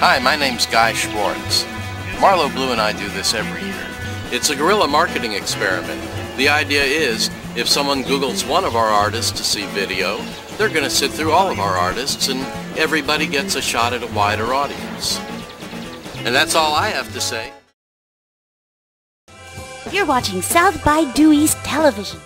Hi, my name's Guy Schwartz. Marlo Blue and I do this every year. It's a guerrilla marketing experiment. The idea is, if someone Googles one of our artists to see video, they're going to sit through all of our artists and everybody gets a shot at a wider audience. And that's all I have to say. You're watching South by Due East Television.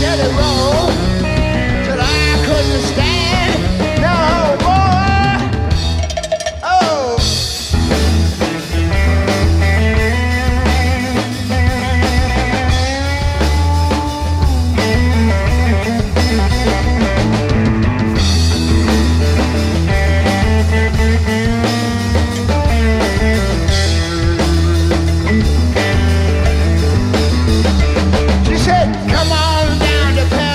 dirty road till I couldn't stand no more. Oh, she said, come on down to Paris.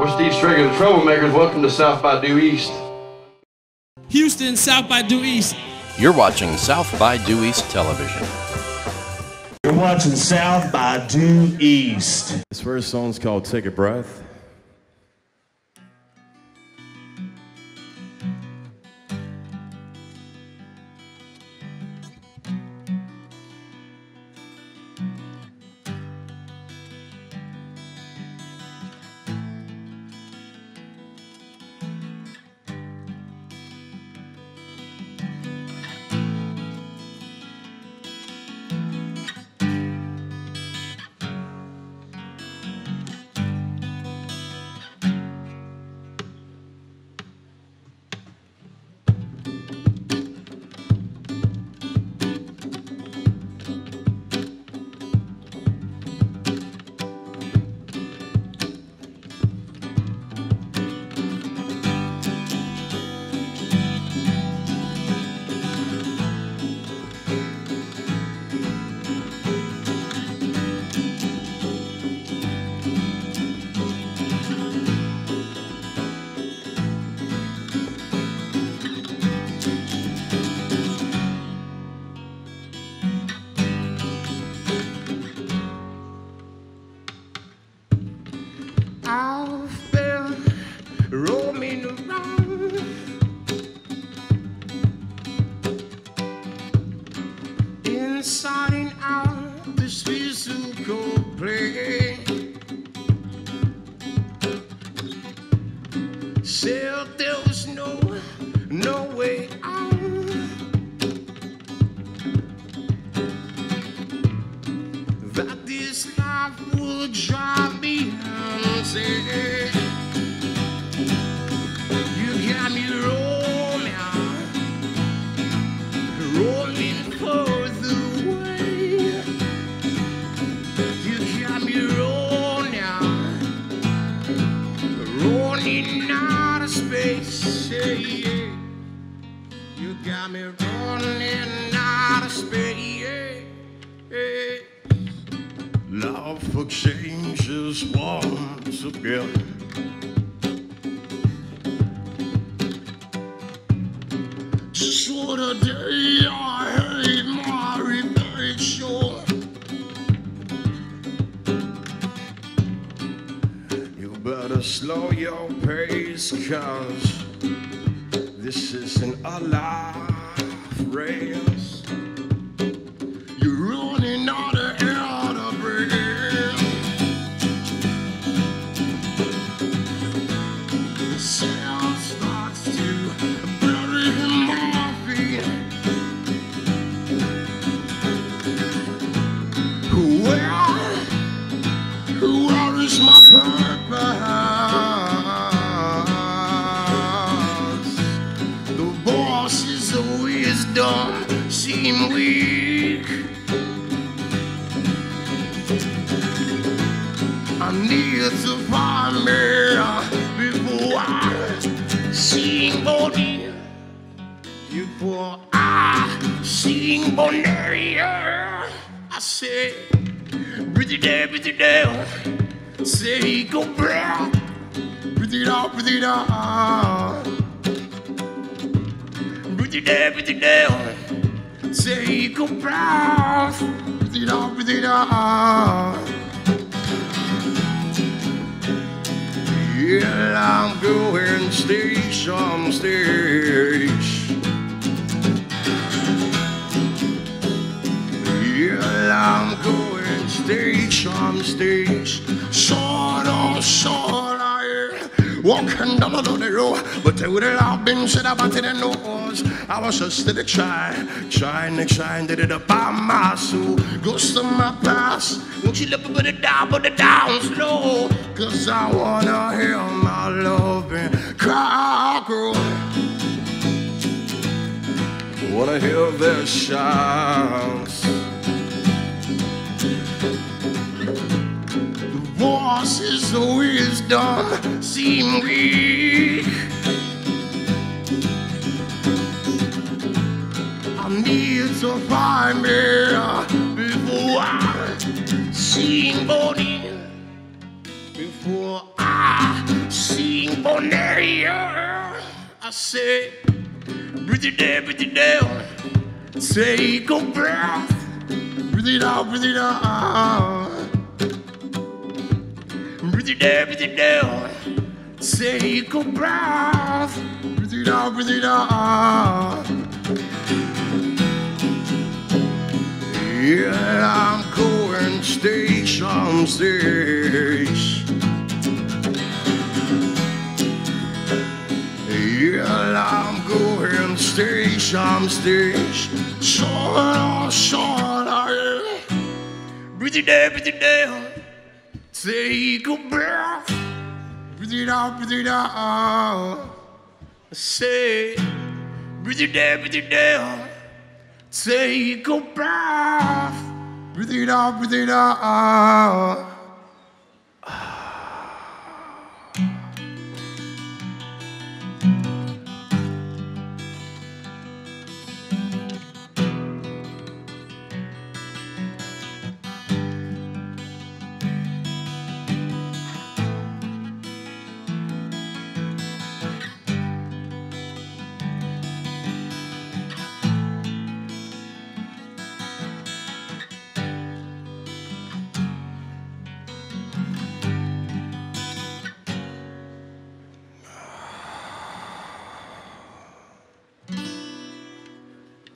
We're Steve Straker, the Troublemakers. Welcome to South by Due East. Houston, South by Due East. You're watching South by Due East Television. You're watching South by Due East. This first song's called Take a Breath. I was just a trying to shine, did it up by my soul. Ghost of my past, won't you look up at the down slow? Cause I wanna hear my love and cry, girl. Wanna hear their shouts. The voices of wisdom seem weak. Need to find me before I sing body, before I sing Bonaria. I say, breathe it down, take a breath, breathe it out, breathe it down, take a breath, breathe it out, yeah, I'm going station stage. Yeah, I'm going station stage. Short, breathe it down, take a breath, breathe it out, say, breathe it down, take a breath, breathe it out.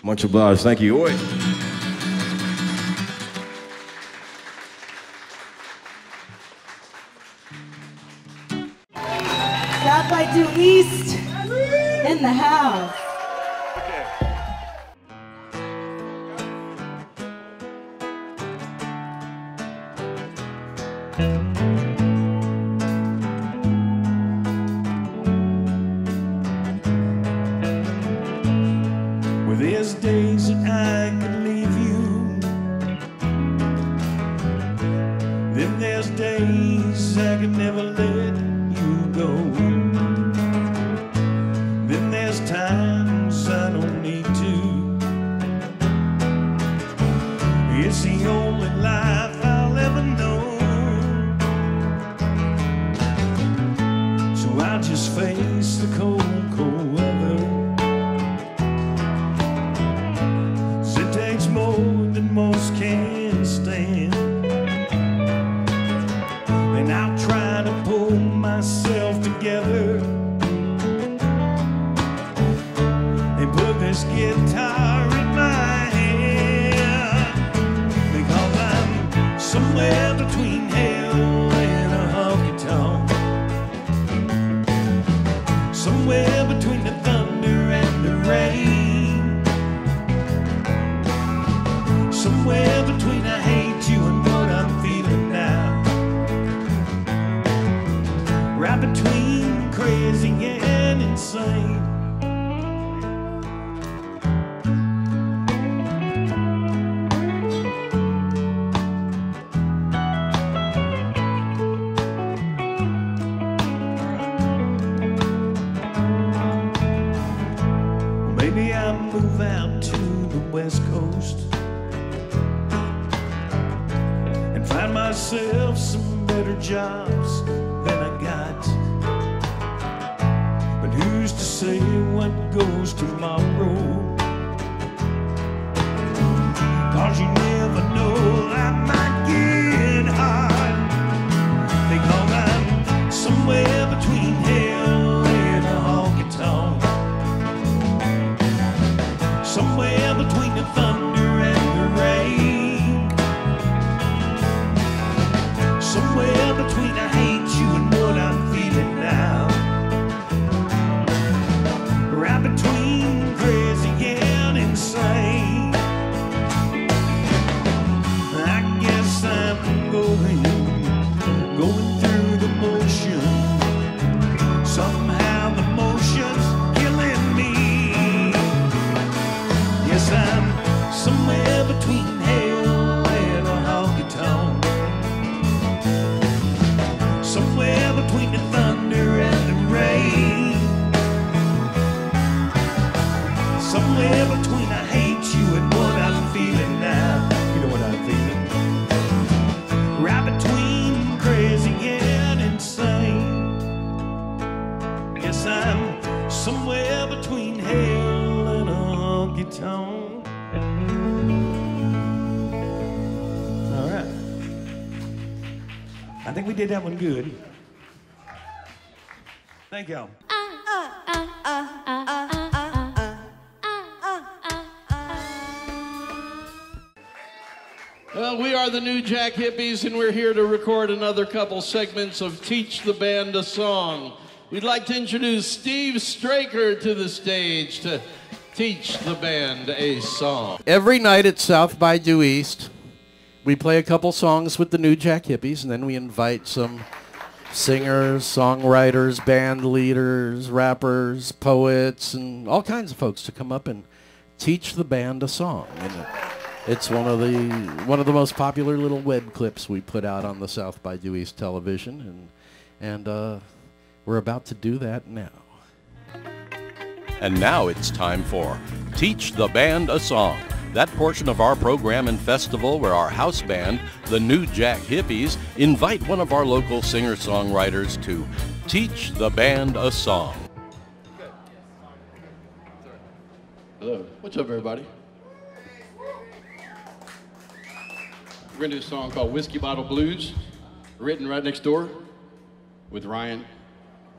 Much obliged. Thank you. Oi. South by Due East in the house. Between crazy and insane. think we did that one good. Thank y'all. Well, we are the New Jack Hippies, and we're here to record another couple segments of Teach the Band a Song. We'd like to introduce Steve Straker to the stage to teach the band a song. Every night at South by Due East, we play a couple songs with the New Jack Hippies, and then we invite some singers, songwriters, band leaders, rappers, poets, and all kinds of folks to come up and teach the band a song. And it's one of the most popular little web clips we put out on the South by Due East Television, and we're about to do that now. And now it's time for Teach the Band a Song, that portion of our program and festival where our house band, the New Jack Hippies, invite one of our local singer-songwriters to teach the band a song. Hello, what's up, everybody? We're going to do a song called Whiskey Bottle Blues, written right next door with Ryan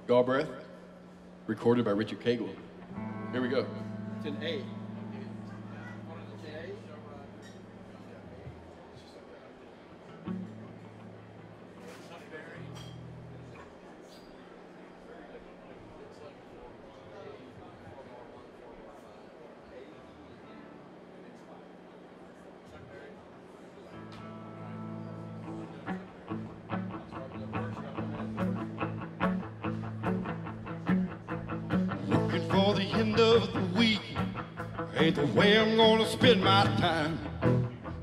Galbraith, recorded by Richard Cagle. Here we go. It's an A. The end of the week ain't the way I'm gonna spend my time.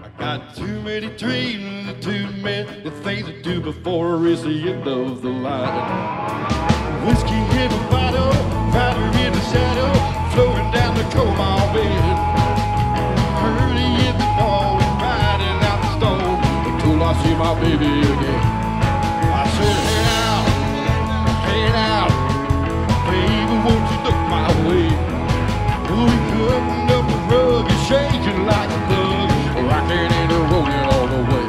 I got too many dreams and too many things to do before it's the end of the line. Whiskey in a bottle, powder in the shadow, flowing down the coal mine bed. Early in the morning, riding out the storm until I see my baby again. I said, head out, baby, won't you look my way? Oh, he couldn't up the rug and shaking like a thug, rocking in the rolling all the way.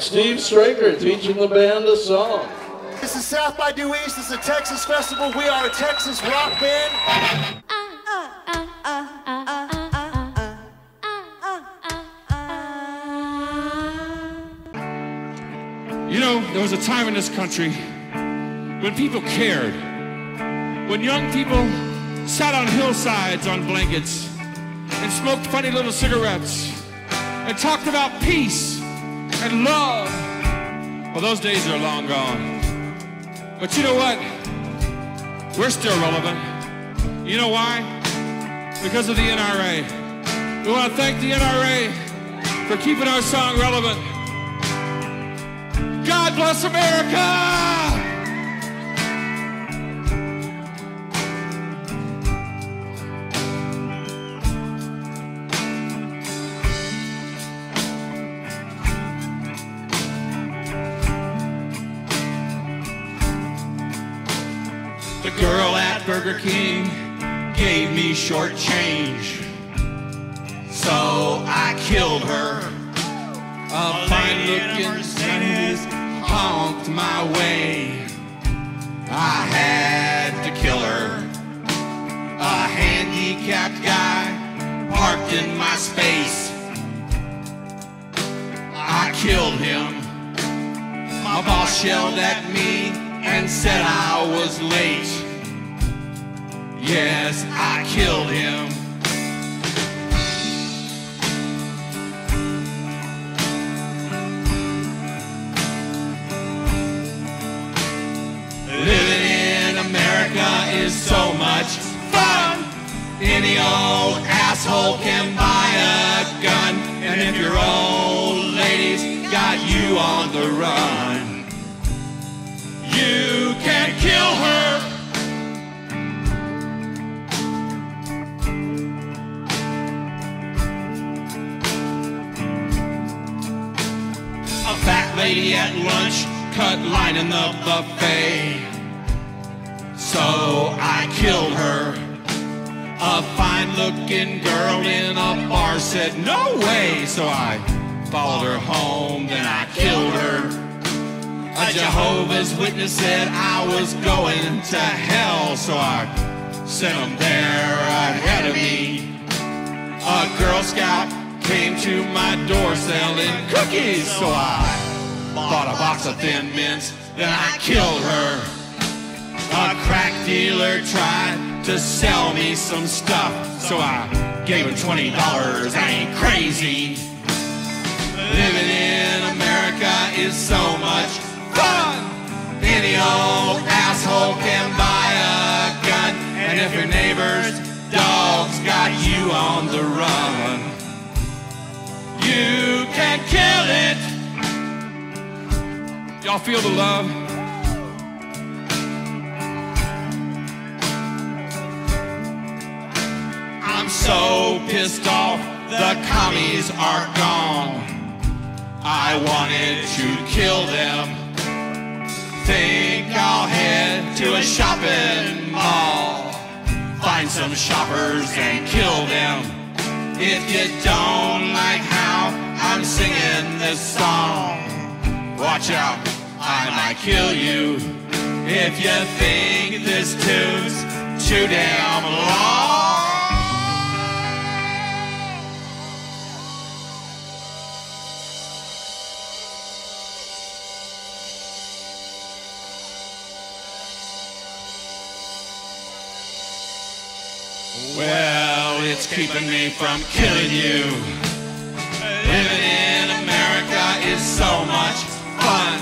Steve Straker teaching the band a song. This is South by Due East. This is a Texas festival. We are a Texas rock band. You know, there was a time in this country when people cared. When young people sat on hillsides on blankets and smoked funny little cigarettes and talked about peace and love. Well, those days are long gone. But you know what? We're still relevant. You know why? Because of the NRA. We want to thank the NRA for keeping our song relevant. God bless America! Burger King gave me short change, so I killed her. A fine-looking Mercedes honked my way. I had to kill her. A handicapped guy parked in my space. I killed him. My boss yelled at me and said I was late. Yes, I killed him. Living in America is so much fun. Any old asshole can buy a gun, and if your old lady's got you on the run, you can kill her. Lady at lunch cut line in the buffet, so I killed her. A fine-looking girl in a bar said no way, so I followed her home, then I killed her. A Jehovah's Witness said I was going to hell, so I sent him there ahead of me. A Girl Scout came to my door selling cookies, so I bought a box of Thin Mints, then I killed her. A crack dealer tried to sell me some stuff, so I gave him $20. I ain't crazy. Living in America is so much fun. Any old asshole can buy a gun, and if your neighbor's dog's got you on the run, you can kill it. Y'all feel the love? I'm so pissed off, the commies are gone. I wanted to kill them. Think I'll head to a shopping mall, find some shoppers and kill them. If you don't like how I'm singing this song, watch out, I might kill you. If you think this tune's too damn long, well, it's keeping me from killing you. Living in America is so much fun.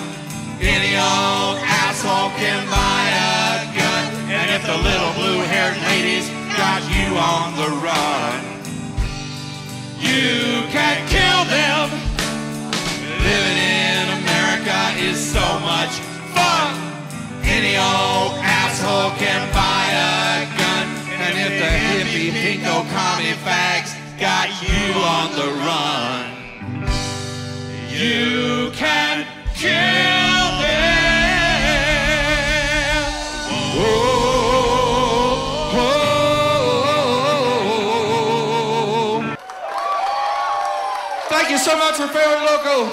Any old asshole can buy a gun, and if the little blue-haired lady's got you on the run, you can kill them. Living in America is so much fun. Any old asshole can buy a gun, and if the hippie pinko commie fags got you on the run, you can kill them. Oh, oh, oh, oh, oh. Thank you so much for Fair & Local.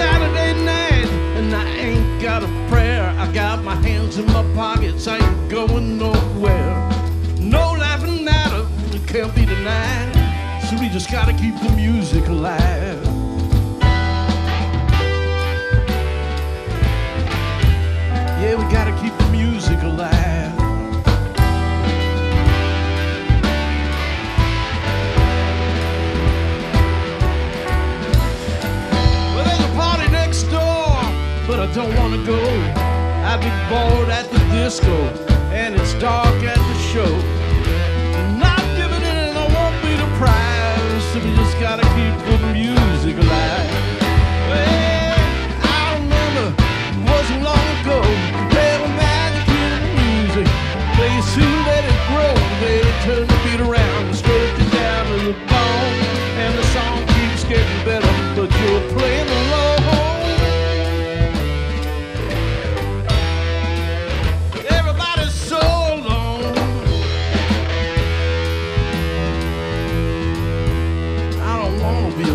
Saturday night, and I ain't got a prayer. I got my hands in my pockets, I ain't going nowhere. No laughing matter, it can't be denied. So we just gotta keep the music alive. Yeah, we gotta keep the music alive. Well, there's a party next door, but I don't wanna go. I'd be bored at the disco, and it's dark at the show. Not giving in, and I won't be the prize. So we just gotta keep the music alive. Well, I remember it wasn't long ago. Soon let it grow, they turn the beat around and straight it down to the bone. And the song keeps getting better, but you're playing alone. Everybody's so alone. I don't want to be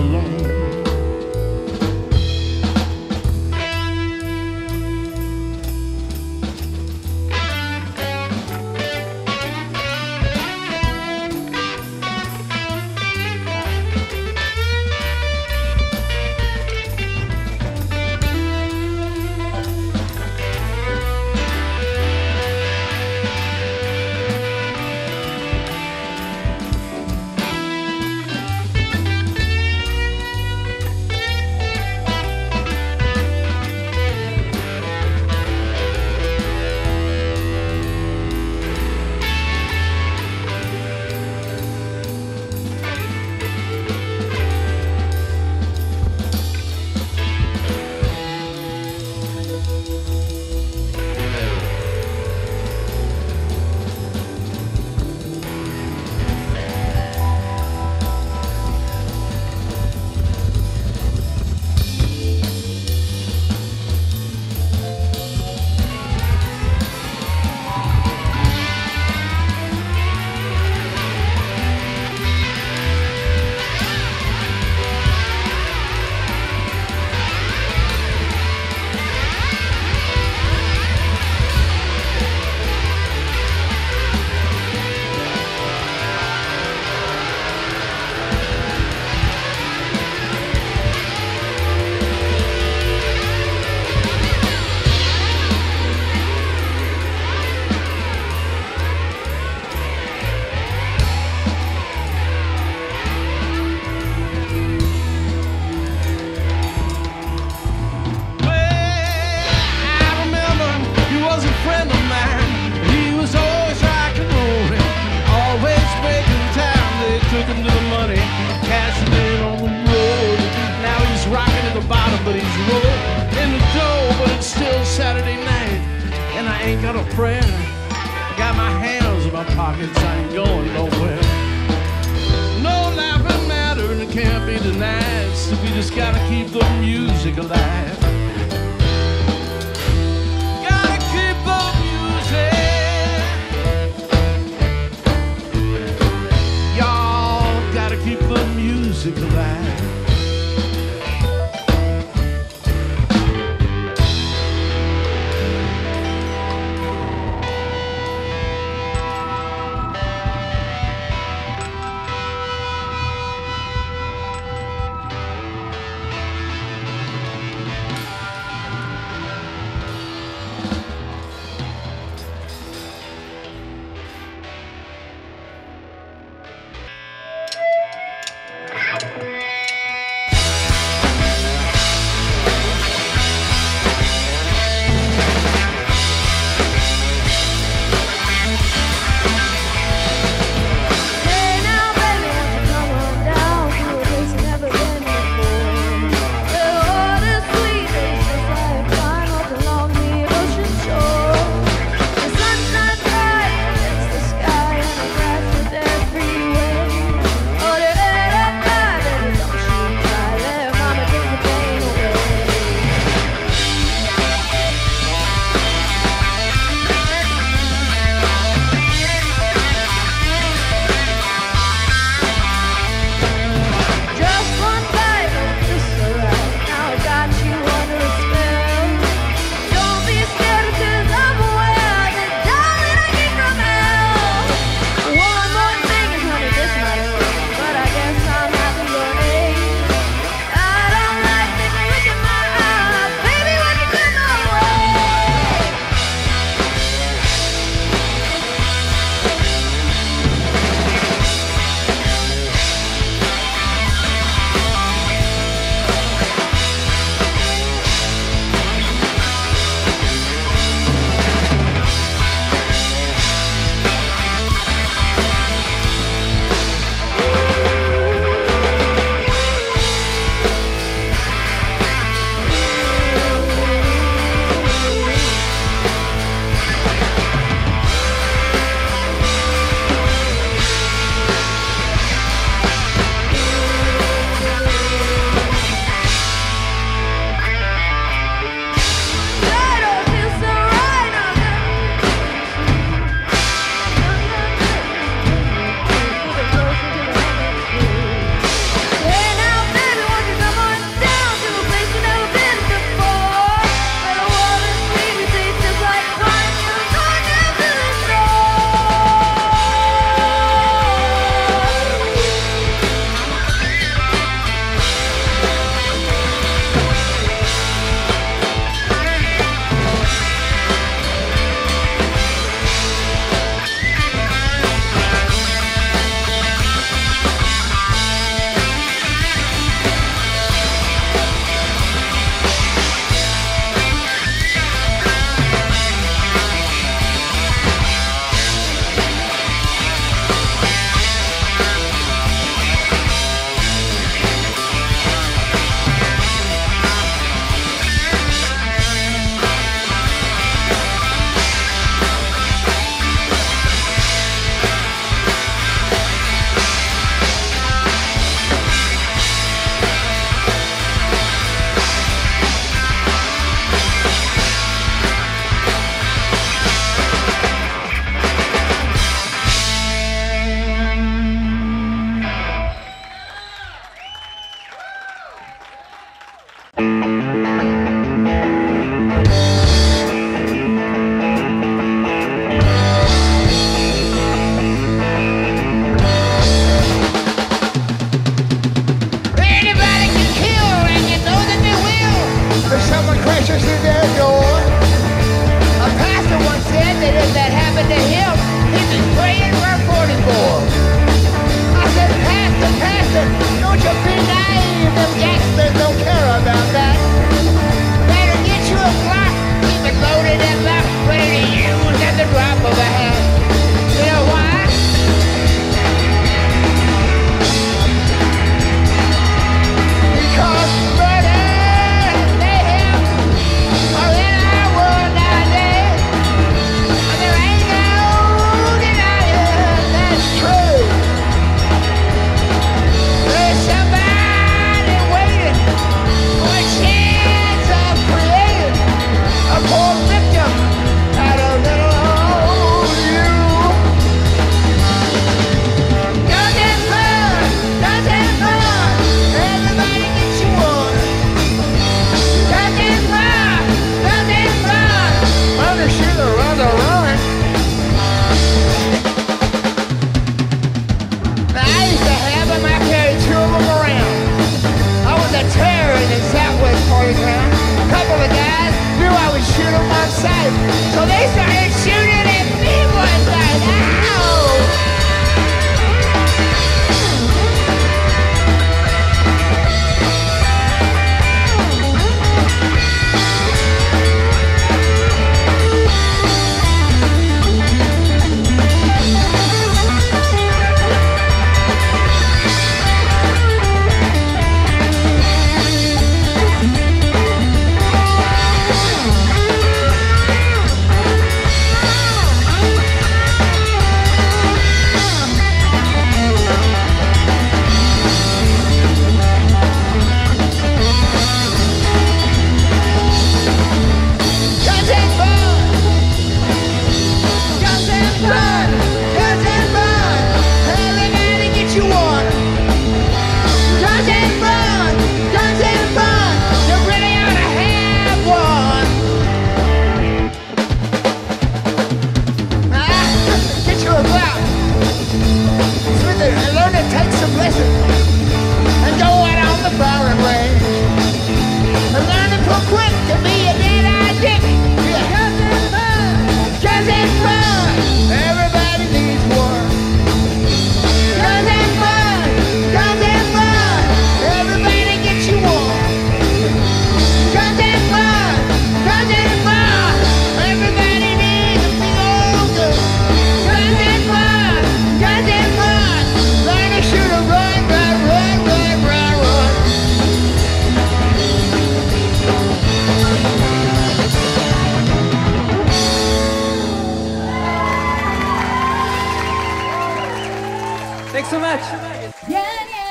much. Yeah, yeah.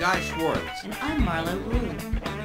Guy Schwartz. And I'm Marlo Blue.